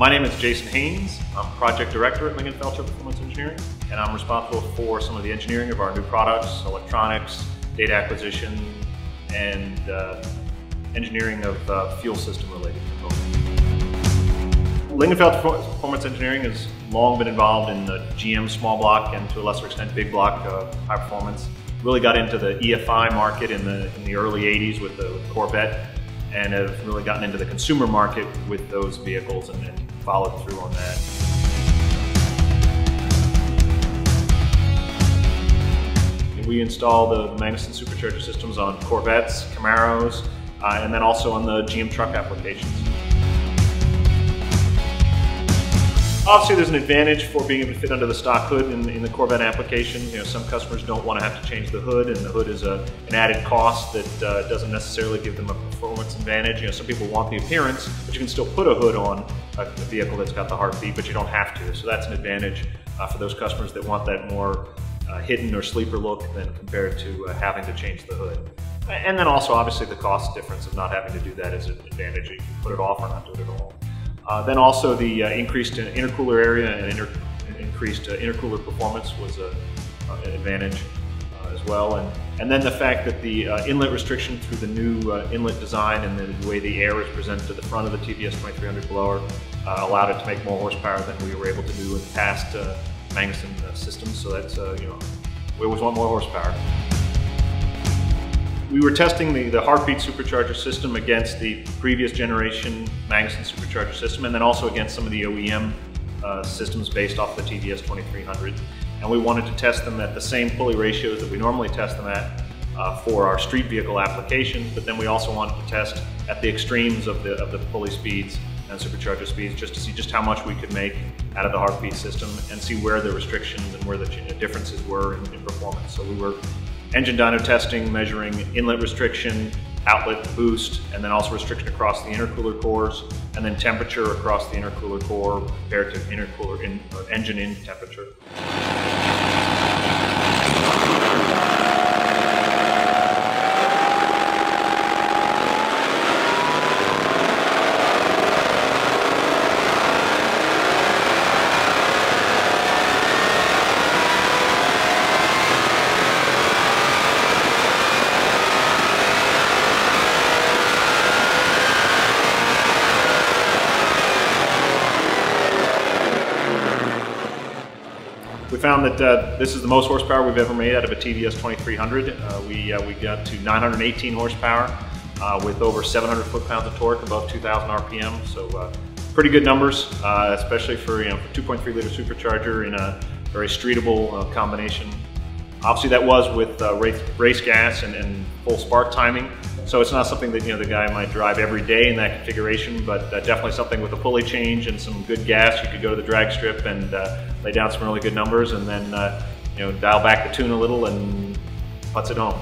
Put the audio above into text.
My name is Jason Haynes. I'm Project Director at Lingenfelter Performance Engineering, and I'm responsible for some of the engineering of our new products, electronics, data acquisition, and engineering of fuel system related components. Lingenfelter Performance Engineering has long been involved in the GM small block and to a lesser extent big block high performance. Really got into the EFI market in the early 80s with the Corvette, and have really gotten into the consumer market with those vehicles and then followed through on that. And we install the Magnuson Supercharger systems on Corvettes, Camaros, and then also on the GM truck applications. Obviously, there's an advantage for being able to fit under the stock hood in the Corvette application. You know, some customers don't want to have to change the hood, and the hood is an added cost that doesn't necessarily give them a performance advantage. You know, some people want the appearance, but you can still put a hood on a vehicle that's got the Heartbeat, but you don't have to. So that's an advantage for those customers that want that more hidden or sleeper look than compared to having to change the hood. And then also, obviously, the cost difference of not having to do that is an advantage. You can put it off or not do it at all. Then also the increased intercooler area and increased intercooler performance was an advantage as well. And then the fact that the inlet restriction through the new inlet design and the way the air is presented at the front of the TVS 2300 blower allowed it to make more horsepower than we were able to do in the past Magnuson systems. So that's, you know, we always want more horsepower. We were testing the Heartbeat supercharger system against the previous generation Magnuson supercharger system, and then also against some of the OEM systems based off the TVS 2300. And we wanted to test them at the same pulley ratios that we normally test them at for our street vehicle applications, but then we also wanted to test at the extremes of the pulley speeds and supercharger speeds, just to see just how much we could make out of the Heartbeat system and see where the restrictions and where the differences were in performance. So we were engine dyno testing, measuring inlet restriction, outlet boost, and then also restriction across the intercooler cores, and then temperature across the intercooler core compared to intercooler or engine in temperature. We found that this is the most horsepower we've ever made out of a TVS 2300. We got to 918 horsepower with over 700 foot-pounds of torque, above 2,000 RPM. So pretty good numbers, especially for, you know, 2.3-liter supercharger in a very streetable combination. Obviously, that was with race gas and full spark timing. So it's not something that, you know, the guy might drive every day in that configuration, but definitely something with a pulley change and some good gas. You could go to the drag strip and lay down some really good numbers, and then you know, dial back the tune a little and putts it home.